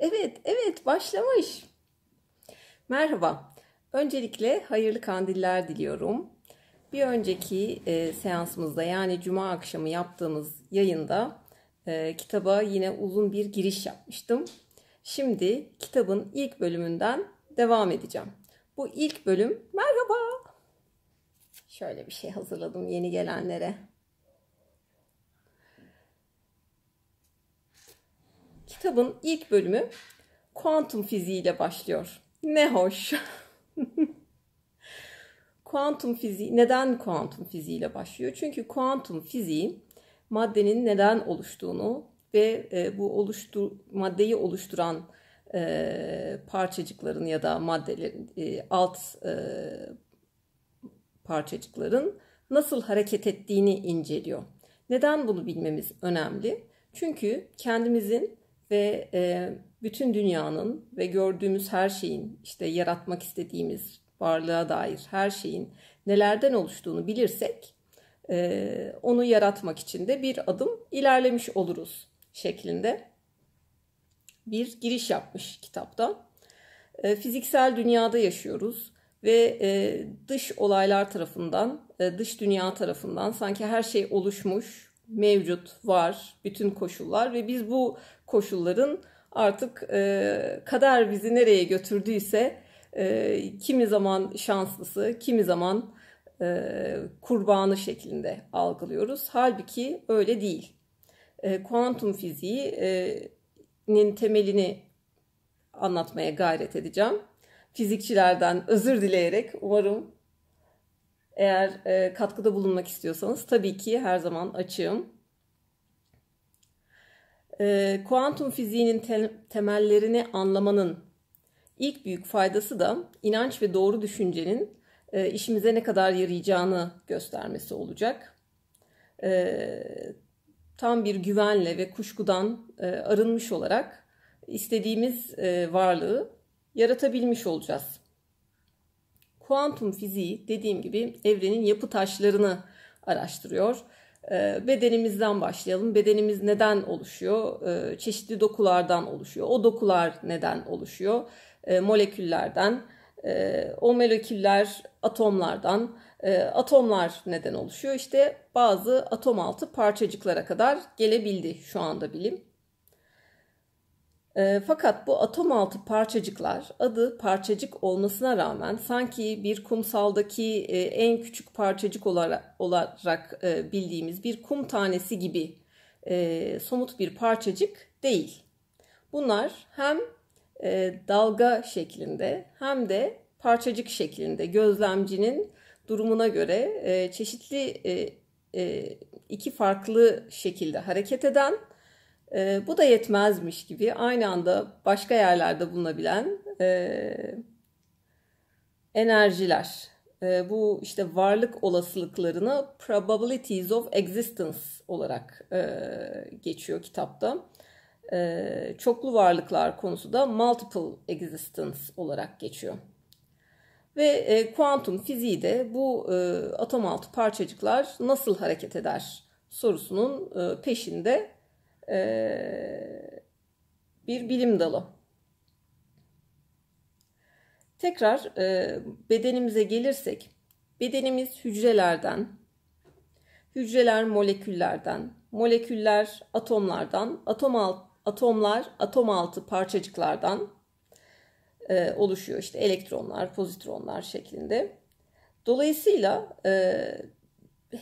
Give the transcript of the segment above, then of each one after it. Evet, başlamış. Merhaba. Öncelikle hayırlı kandiller diliyorum. Bir önceki seansımızda, yani cuma akşamı yaptığımız yayında kitaba yine uzun bir giriş yapmıştım. Şimdi kitabın ilk bölümünden devam edeceğim. Bu ilk bölüm, merhaba. Şöyle bir şey hazırladım yeni gelenlere. Kitabın ilk bölümü kuantum fiziği ile başlıyor. Ne hoş. Kuantum fiziği, neden kuantum fiziği ile başlıyor? Çünkü kuantum fiziği maddenin neden oluştuğunu ve bu maddeyi oluşturan parçacıkların ya da maddelerin alt parçacıkların nasıl hareket ettiğini inceliyor. Neden bunu bilmemiz önemli? Çünkü kendimizin ve bütün dünyanın ve gördüğümüz her şeyin, işte yaratmak istediğimiz varlığa dair her şeyin nelerden oluştuğunu bilirsek onu yaratmak için de bir adım ilerlemiş oluruz şeklinde bir giriş yapmış kitapta. Fiziksel dünyada yaşıyoruz ve dış olaylar tarafından, dış dünya tarafından sanki her şey oluşmuş, mevcut, var bütün koşullar ve biz bu koşulların artık kader bizi nereye götürdüyse kimi zaman şanslısı, kimi zaman kurbanı şeklinde algılıyoruz. Halbuki öyle değil. Kuantum fiziğinin temelini anlatmaya gayret edeceğim. Fizikçilerden özür dileyerek, umarım eğer katkıda bulunmak istiyorsanız tabii ki her zaman açığım. Kuantum fiziğinin temellerini anlamanın ilk büyük faydası da inanç ve doğru düşüncenin işimize ne kadar yarayacağını göstermesi olacak. Tam bir güvenle ve kuşkudan arınmış olarak istediğimiz varlığı yaratabilmiş olacağız. Kuantum fiziği, dediğim gibi, evrenin yapı taşlarını araştırıyor. Bedenimizden başlayalım. Bedenimiz neden oluşuyor? Çeşitli dokulardan oluşuyor. O dokular neden oluşuyor? Moleküllerden. O moleküller atomlardan. Atomlar neden oluşuyor? İşte bazı atom altı parçacıklara kadar gelebildi şu anda bilim. Fakat bu atom altı parçacıklar, adı parçacık olmasına rağmen, sanki bir kumsaldaki en küçük parçacık olarak bildiğimiz bir kum tanesi gibi somut bir parçacık değil. Bunlar hem dalga şeklinde hem de parçacık şeklinde gözlemcinin durumuna göre çeşitli iki farklı şekilde hareket eden, bu da yetmezmiş gibi aynı anda başka yerlerde bulunabilen enerjiler. Bu işte varlık olasılıklarını probabilities of existence olarak geçiyor kitapta. Çoklu varlıklar konusu da multiple existence olarak geçiyor. Ve kuantum fiziği de bu atom altı parçacıklar nasıl hareket eder sorusunun peşinde bir bilim dalı. Tekrar bedenimize gelirsek, bedenimiz hücrelerden, hücreler moleküllerden, moleküller atomlardan, atomlar atom altı parçacıklardan oluşuyor. İşte elektronlar, pozitronlar şeklinde. Dolayısıyla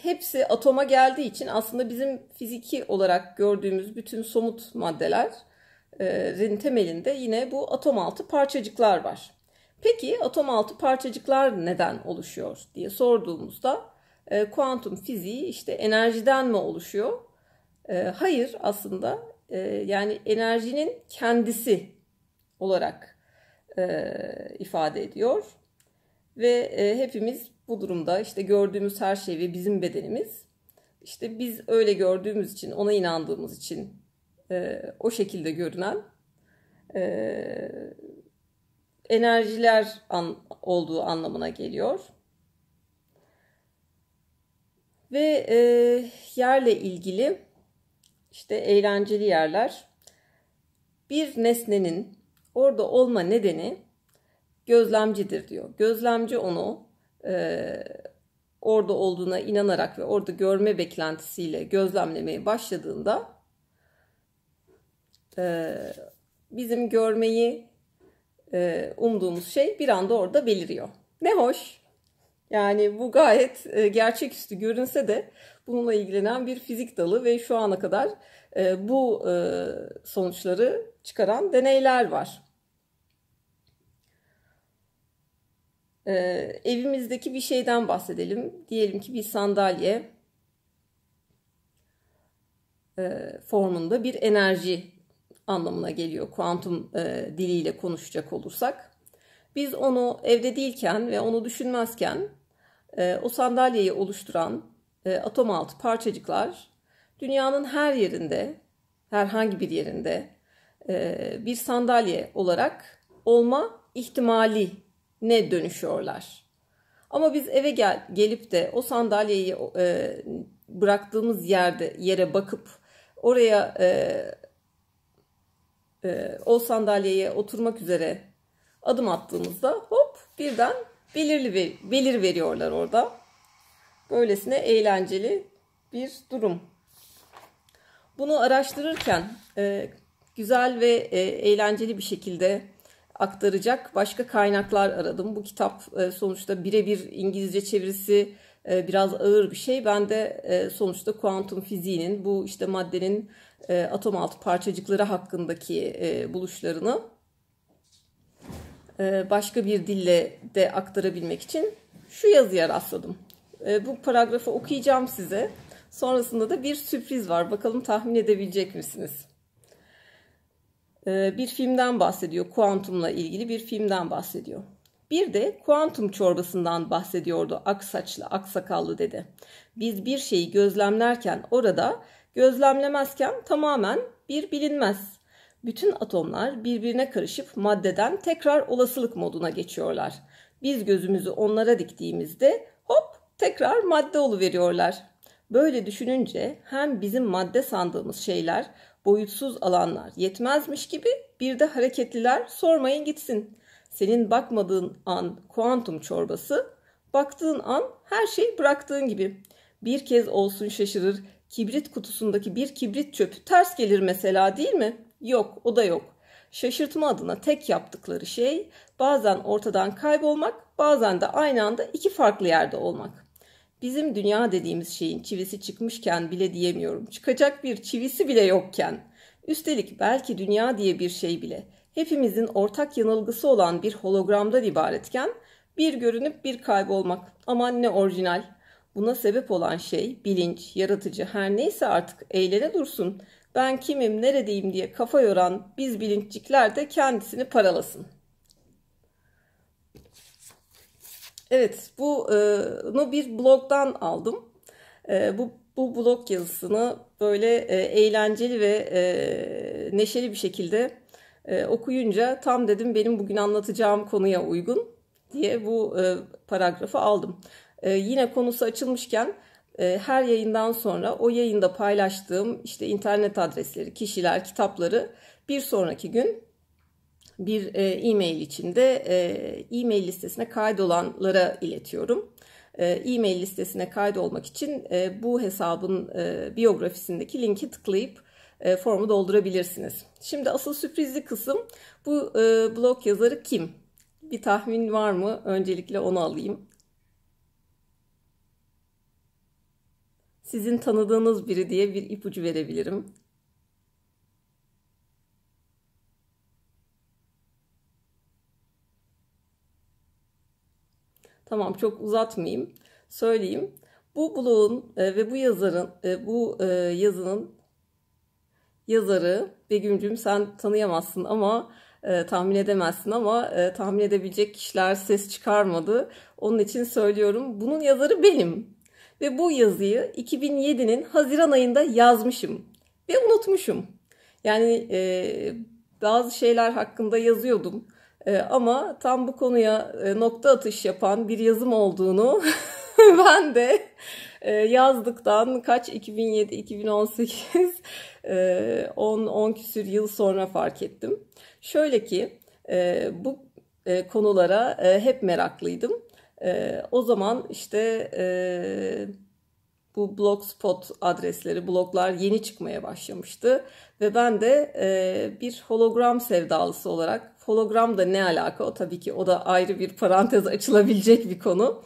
hepsi atoma geldiği için aslında bizim fiziki olarak gördüğümüz bütün somut maddelerin temelinde yine bu atom altı parçacıklar var. Peki atom altı parçacıklar neden oluşuyor diye sorduğumuzda kuantum fiziği işte enerjiden mi oluşuyor? Hayır, aslında yani enerjinin kendisi olarak ifade ediyor ve hepimiz bu durumda işte gördüğümüz her şey ve bizim bedenimiz, işte biz öyle gördüğümüz için, ona inandığımız için o şekilde görünen enerjiler olduğu anlamına geliyor. Ve yerle ilgili işte eğlenceli yerler. bir nesnenin orada olma nedeni gözlemcidir diyor. Gözlemci onu orada olduğuna inanarak ve orada görme beklentisiyle gözlemlemeye başladığında bizim görmeyi umduğumuz şey bir anda orada beliriyor. Ne hoş. Yani bu gayet gerçeküstü görünse de bununla ilgilenen bir fizik dalı ve şu ana kadar bu sonuçları çıkaran deneyler var. Evimizdeki bir şeyden bahsedelim. Diyelim ki bir sandalye formunda bir enerji anlamına geliyor. Kuantum diliyle konuşacak olursak. Biz onu evde değilken ve onu düşünmezken o sandalyeyi oluşturan atom altı parçacıklar dünyanın her yerinde, herhangi bir yerinde bir sandalye olarak olma ihtimali ne dönüşüyorlar. Ama biz eve gelip de o sandalyeyi bıraktığımız yere bakıp oraya o sandalyeye oturmak üzere adım attığımızda hop birden belir veriyorlar orada. Böylesine eğlenceli bir durum. Bunu araştırırken güzel ve eğlenceli bir şekilde aktaracak başka kaynaklar aradım. Bu kitap sonuçta birebir İngilizce çevirisi biraz ağır bir şey. Ben de sonuçta kuantum fiziğinin bu işte maddenin atom altı parçacıkları hakkındaki buluşlarını başka bir dille de aktarabilmek için şu yazıya rastladım. Bu paragrafı okuyacağım size. Sonrasında da bir sürpriz var. Bakalım tahmin edebilecek misiniz? Bir filmden bahsediyor. Kuantumla ilgili bir filmden bahsediyor. Bir de kuantum çorbasından bahsediyordu aksaçlı, aksakallı dede. Biz bir şeyi gözlemlerken orada, gözlemlemezken tamamen bir bilinmez. Bütün atomlar birbirine karışıp maddeden tekrar olasılık moduna geçiyorlar. Biz gözümüzü onlara diktiğimizde hop tekrar madde oluveriyorlar. Böyle düşününce hem bizim madde sandığımız şeyler, boyutsuz alanlar yetmezmiş gibi bir de hareketliler sormayın gitsin. Senin bakmadığın an kuantum çorbası, baktığın an her şey bıraktığın gibi. Bir kez olsun şaşırır, kibrit kutusundaki bir kibrit çöpü ters gelir mesela değil mi? Yok, o da yok. Şaşırtma adına tek yaptıkları şey bazen ortadan kaybolmak, bazen de aynı anda iki farklı yerde olmak. Bizim dünya dediğimiz şeyin çivisi çıkmışken bile diyemiyorum. Çıkacak bir çivisi bile yokken. Üstelik belki dünya diye bir şey bile hepimizin ortak yanılgısı olan bir hologramdan ibaretken bir görünüp bir kaybolmak. Aman ne orijinal. Buna sebep olan şey bilinç, yaratıcı her neyse artık eğlene dursun. Ben kimim, neredeyim diye kafa yoran biz bilinçlikler de kendisini paralasın. Evet, bunu bir blogdan aldım. Bu blog yazısını böyle eğlenceli ve neşeli bir şekilde okuyunca tam dedim benim bugün anlatacağım konuya uygun diye bu paragrafı aldım. Yine konusu açılmışken her yayından sonra o yayında paylaştığım işte internet adresleri, kişiler, kitapları bir sonraki gün bir e-mail içinde e-mail listesine kaydolanlara iletiyorum. E-mail listesine kaydolmak için bu hesabın biyografisindeki linki tıklayıp formu doldurabilirsiniz. Şimdi asıl sürprizli kısım bu blog yazarı kim? Bir tahmin var mı? Öncelikle onu alayım. Sizin tanıdığınız biri diye bir ipucu verebilirim. Tamam, çok uzatmayayım. Söyleyeyim. Bu blogun ve bu yazının yazarı Begüm'cüğüm sen tanıyamazsın ama tahmin edemezsin ama tahmin edebilecek kişiler ses çıkarmadı. Onun için söylüyorum. Bunun yazarı benim. Ve bu yazıyı 2007'nin Haziran ayında yazmışım ve unutmuşum. Yani bazı şeyler hakkında yazıyordum ama tam bu konuya nokta atış yapan bir yazım olduğunu ben de yazdıktan kaç 2007-2018 10 küsür yıl sonra fark ettim. Şöyle ki bu konulara hep meraklıydım. O zaman işte bu blogspot adresleri, bloglar yeni çıkmaya başlamıştı. Ve ben de bir hologram sevdalısı olarak, hologram da ne alaka, o tabii ki o da ayrı bir parantez açılabilecek bir konu.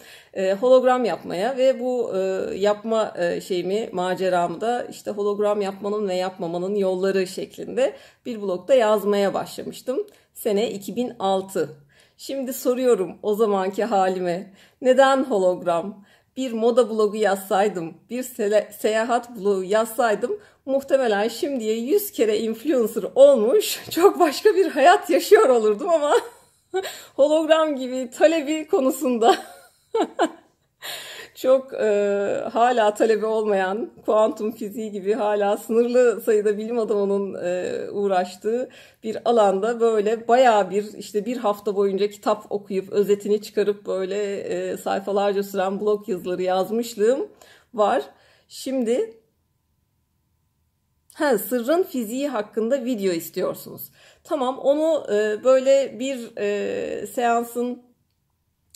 Hologram yapmaya ve bu yapma şeyimi, maceramı da işte hologram yapmanın ve yapmamanın yolları şeklinde bir blogda yazmaya başlamıştım. Sene 2006. Şimdi soruyorum o zamanki halime, neden hologram? Bir moda blogu yazsaydım, bir seyahat blogu yazsaydım muhtemelen şimdiye 100 kere influencer olmuş, çok başka bir hayat yaşıyor olurdum ama hologram gibi talebi konusunda çok hala talebi olmayan, kuantum fiziği gibi hala sınırlı sayıda bilim adamının uğraştığı bir alanda böyle bayağı bir işte bir hafta boyunca kitap okuyup özetini çıkarıp böyle sayfalarca süren blog yazıları yazmışlığım var. Şimdi sırrın fiziği hakkında video istiyorsunuz. Tamam, onu böyle bir seansın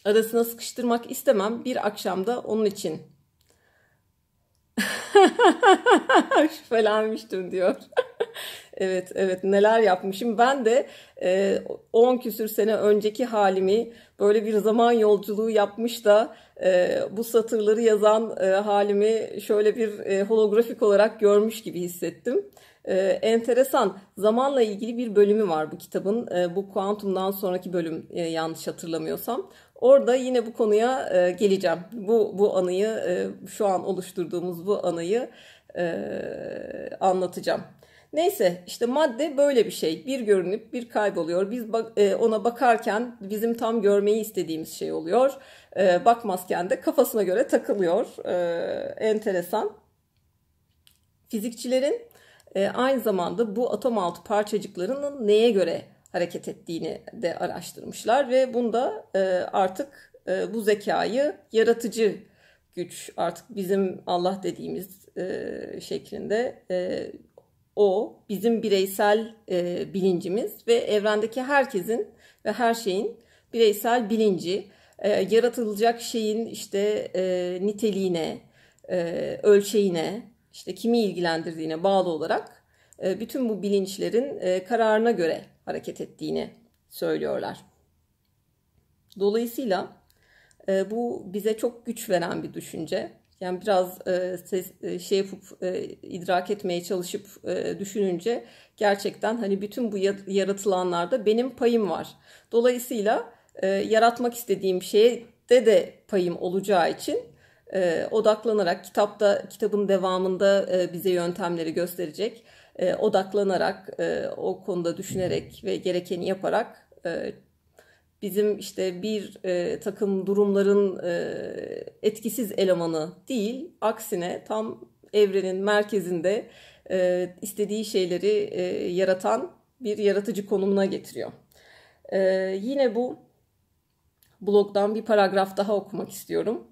arasına sıkıştırmak istemem. Bir akşamda onun için şüphelenmiştim diyor. Evet, neler yapmışım. Ben de 10 küsür sene önceki halimi böyle bir zaman yolculuğu yapmış da bu satırları yazan halimi şöyle bir holografik olarak görmüş gibi hissettim. Enteresan. Zamanla ilgili bir bölümü var bu kitabın. Bu kuantumdan sonraki bölüm yanlış hatırlamıyorsam. Orada yine bu konuya geleceğim. Bu anıyı, şu an oluşturduğumuz bu anıyı anlatacağım. Neyse, işte madde böyle bir şey. Bir görünüp bir kayboluyor. Biz ona bakarken bizim tam görmeyi istediğimiz şey oluyor. Bakmazken de kafasına göre takılıyor. Enteresan. Fizikçilerin aynı zamanda bu atom altı parçacıklarının neye göre hareket ettiğini de araştırmışlar ve bunda artık bu zekayı yaratıcı güç, artık bizim Allah dediğimiz şeklinde o bizim bireysel bilincimiz ve evrendeki herkesin ve her şeyin bireysel bilinci yaratılacak şeyin işte niteliğine, ölçeğine, işte kimi ilgilendirdiğine bağlı olarak bütün bu bilinçlerin kararına göre hareket ettiğini söylüyorlar. Dolayısıyla bu bize çok güç veren bir düşünce. Yani biraz şey yapıp idrak etmeye çalışıp düşününce gerçekten hani bütün bu yaratılanlarda benim payım var. Dolayısıyla yaratmak istediğim şeye de payım olacağı için odaklanarak, kitabın devamında bize yöntemleri gösterecek, odaklanarak, o konuda düşünerek ve gerekeni yaparak bizim işte bir takım durumların etkisiz elemanı değil, aksine tam evrenin merkezinde istediği şeyleri yaratan bir yaratıcı konumuna getiriyor. Yine bu blogdan bir paragraf daha okumak istiyorum.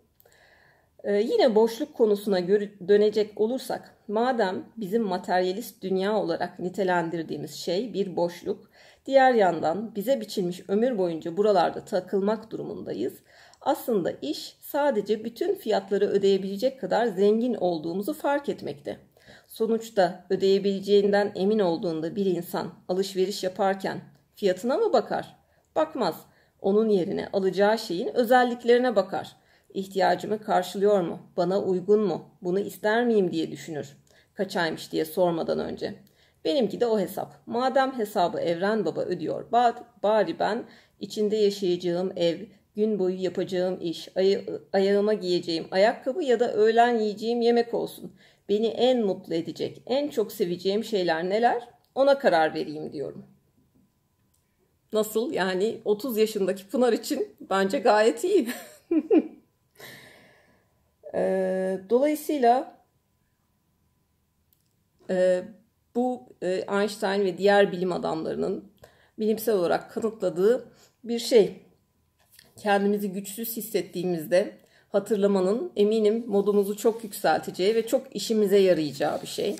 Yine boşluk konusuna dönecek olursak, madem bizim materyalist dünya olarak nitelendirdiğimiz şey bir boşluk, diğer yandan bize biçilmiş ömür boyunca buralarda takılmak durumundayız. Aslında iş sadece bütün fiyatları ödeyebilecek kadar zengin olduğumuzu fark etmekte. Sonuçta ödeyebileceğinden emin olduğunda bir insan alışveriş yaparken fiyatına mı bakar? Bakmaz. Onun yerine alacağı şeyin özelliklerine bakar. İhtiyacımı karşılıyor mu? Bana uygun mu? Bunu ister miyim diye düşünür. Kaç aymış diye sormadan önce. Benimki de o hesap. Madem hesabı Evren Baba ödüyor, bari ben içinde yaşayacağım ev, gün boyu yapacağım iş, ayağıma giyeceğim ayakkabı ya da öğlen yiyeceğim yemek olsun. Beni en mutlu edecek, en çok seveceğim şeyler neler? Ona karar vereyim diyorum. Nasıl? Yani 30 yaşındaki Pınar için bence gayet iyi. Dolayısıyla bu Einstein ve diğer bilim adamlarının bilimsel olarak kanıtladığı bir şey. Kendimizi güçsüz hissettiğimizde hatırlamanın eminim modumuzu çok yükselteceği ve çok işimize yarayacağı bir şey.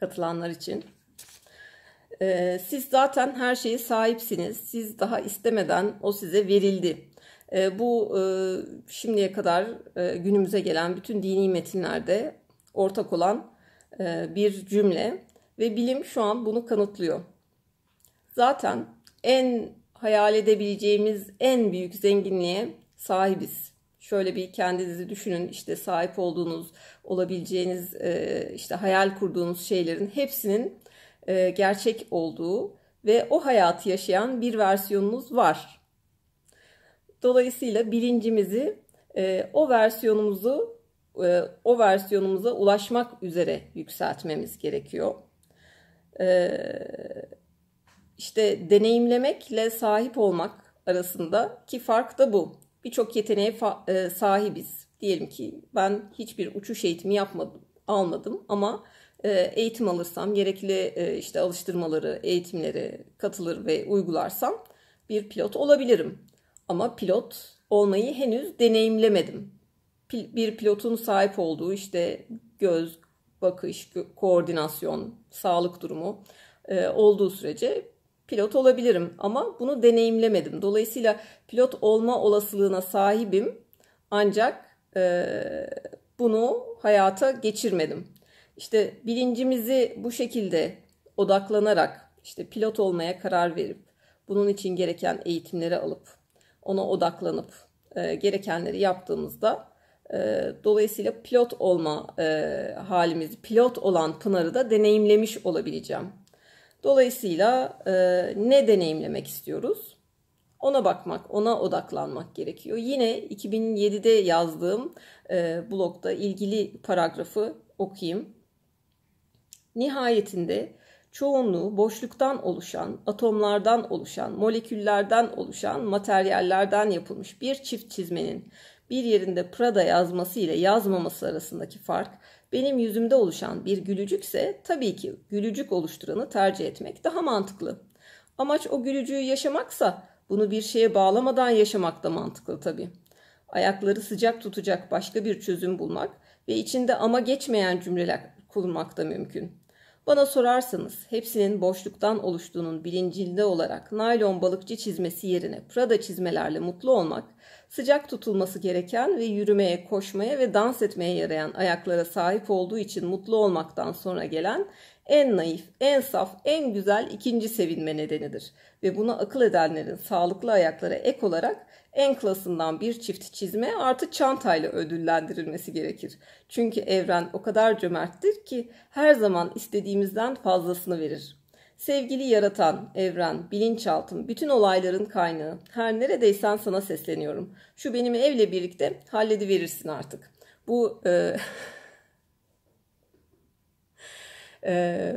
Katılanlar için. Siz zaten her şeye sahipsiniz. Siz daha istemeden o size verildi. Bu şimdiye kadar günümüze gelen bütün dini metinlerde ortak olan bir cümle ve bilim şu an bunu kanıtlıyor. Zaten en hayal edebileceğimiz en büyük zenginliğe sahibiz. Şöyle bir kendinizi düşünün, işte sahip olduğunuz, olabileceğiniz, işte hayal kurduğunuz şeylerin hepsinin gerçek olduğu ve o hayatı yaşayan bir versiyonunuz var. Dolayısıyla bilincimizi o versiyonumuza ulaşmak üzere yükseltmemiz gerekiyor. İşte deneyimlemekle sahip olmak arasındaki fark da bu. Birçok yeteneğe sahibiz. Diyelim ki ben hiçbir uçuş eğitimi almadım ama eğitim alırsam, gerekli işte alıştırmaları, eğitimleri katılır ve uygularsam bir pilot olabilirim. Ama pilot olmayı henüz deneyimlemedim. Bir pilotun sahip olduğu işte göz, bakış, koordinasyon, sağlık durumu olduğu sürece pilot olabilirim ama bunu deneyimlemedim. Dolayısıyla pilot olma olasılığına sahibim ancak bunu hayata geçirmedim. İşte bilincimizi bu şekilde odaklanarak, işte pilot olmaya karar verip, bunun için gereken eğitimleri alıp, ona odaklanıp gerekenleri yaptığımızda dolayısıyla pilot olma halimizi, pilot olan Pınar'ı da deneyimlemiş olabileceğim. Dolayısıyla ne deneyimlemek istiyoruz? Ona bakmak, ona odaklanmak gerekiyor. Yine 2007'de yazdığım blogda ilgili paragrafı okuyayım. Nihayetinde çoğunluğu boşluktan oluşan, atomlardan oluşan, moleküllerden oluşan, materyallerden yapılmış bir çift çizmenin bir yerinde Prada yazması ile yazmaması arasındaki fark, benim yüzümde oluşan bir gülücükse tabii ki gülücük oluşturanı tercih etmek daha mantıklı. Amaç o gülücüğü yaşamaksa bunu bir şeye bağlamadan yaşamak da mantıklı tabii. Ayakları sıcak tutacak başka bir çözüm bulmak ve içinde ama geçmeyen cümleler kurmak da mümkün. Bana sorarsanız hepsinin boşluktan oluştuğunun bilincinde olarak naylon balıkçı çizmesi yerine Prada çizmelerle mutlu olmak, sıcak tutulması gereken ve yürümeye, koşmaya ve dans etmeye yarayan ayaklara sahip olduğu için mutlu olmaktan sonra gelen en naif, en saf, en güzel ikinci sevinme nedenidir. Ve bunu akıl edenlerin sağlıklı ayaklara ek olarak en klasından bir çift çizme artı çantayla ödüllendirilmesi gerekir. Çünkü evren o kadar cömerttir ki her zaman istediğimizden fazlasını verir. Sevgili yaratan, evren, bilinçaltım, bütün olayların kaynağı. Her neredeysen sana sesleniyorum. Şu benim evle birlikte hallediverirsin artık. Bu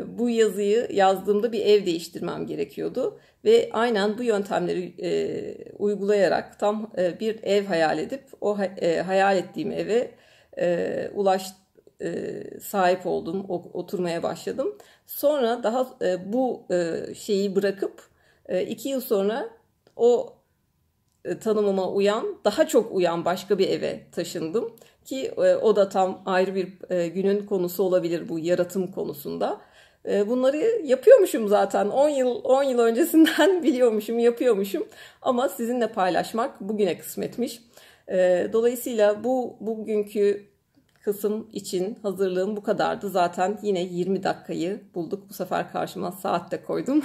bu yazıyı yazdığımda bir ev değiştirmem gerekiyordu. Ve aynen bu yöntemleri uygulayarak tam bir ev hayal edip o hayal ettiğim eve sahip oldum, oturmaya başladım. Sonra daha bu şeyi bırakıp 2 yıl sonra o tanımıma uyan, daha çok uyan başka bir eve taşındım. Ki o da tam ayrı bir günün konusu olabilir bu yaratım konusunda. Bunları yapıyormuşum zaten. 10 yıl öncesinden biliyormuşum, yapıyormuşum. Ama sizinle paylaşmak bugüne kısmetmiş. Dolayısıyla bugünkü kısım için hazırlığım bu kadardı. Zaten yine 20 dakikayı bulduk. Bu sefer karşıma saat de koydum.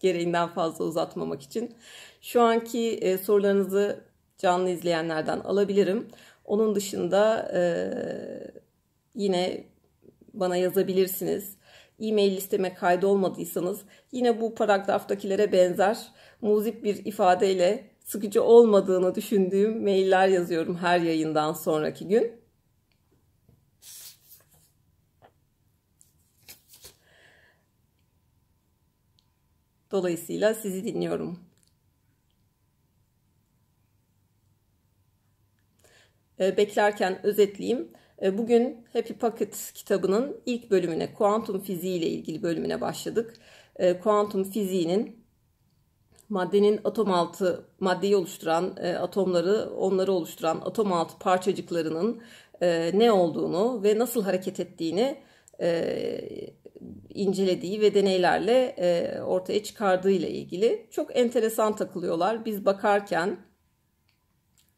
Gereğinden fazla uzatmamak için. Şu anki sorularınızı canlı izleyenlerden alabilirim. Onun dışında yine bana yazabilirsiniz. E-mail listeme kaydolmadıysanız yine bu paragraftakilere benzer muzip bir ifadeyle sıkıcı olmadığını düşündüğüm mailler yazıyorum her yayından sonraki gün. Dolayısıyla sizi dinliyorum. Beklerken özetleyeyim. Bugün Happy Pocket kitabının ilk bölümüne, kuantum fiziği ile ilgili bölümüne başladık. Kuantum fiziğinin maddenin atom altı, maddeyi oluşturan atomları, onları oluşturan atom altı parçacıklarının ne olduğunu ve nasıl hareket ettiğini incelediği ve deneylerle ortaya çıkardığı ile ilgili çok enteresan takılıyorlar. Biz bakarken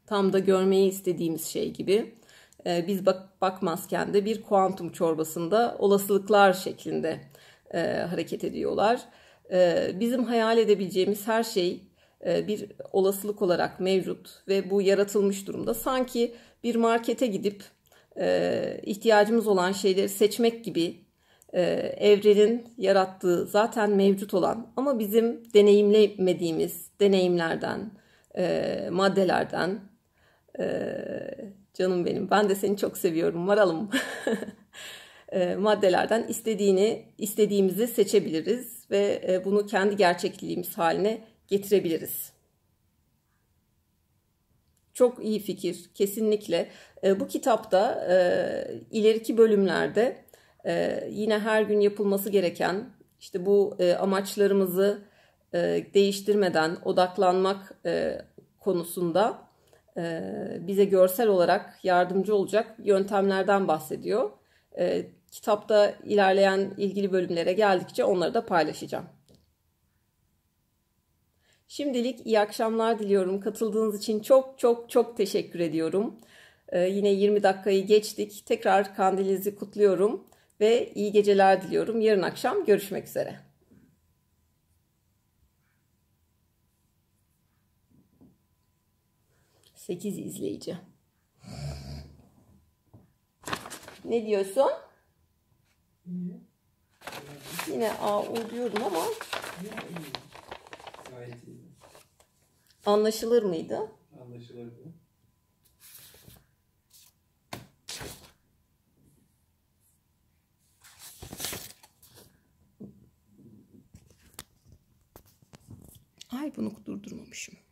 tam da görmeyi istediğimiz şey gibi biz bakmazken de bir kuantum çorbasında olasılıklar şeklinde hareket ediyorlar. Bizim hayal edebileceğimiz her şey bir olasılık olarak mevcut ve bu yaratılmış durumda. Sanki bir markete gidip ihtiyacımız olan şeyleri seçmek gibi evrenin yarattığı zaten mevcut olan ama bizim deneyimlemediğimiz deneyimlerden, maddelerden. Canım benim, ben de seni çok seviyorum, varalım. Maddelerden istediğimizi seçebiliriz ve bunu kendi gerçekliğimiz haline getirebiliriz. Çok iyi fikir, kesinlikle. Bu kitapta ileriki bölümlerde yine her gün yapılması gereken, işte bu amaçlarımızı değiştirmeden odaklanmak konusunda bize görsel olarak yardımcı olacak yöntemlerden bahsediyor. Kitapta ilerleyen ilgili bölümlere geldikçe onları da paylaşacağım. Şimdilik iyi akşamlar diliyorum. Katıldığınız için çok çok çok teşekkür ediyorum. Yine 20 dakikayı geçtik. Tekrar kandilinizi kutluyorum ve iyi geceler diliyorum. Yarın akşam görüşmek üzere. Sekiz izleyici. Ne diyorsun? Yine A-U diyorum ama anlaşılır mıydı? Anlaşılırdı. Ay, bunu durdurmamışım.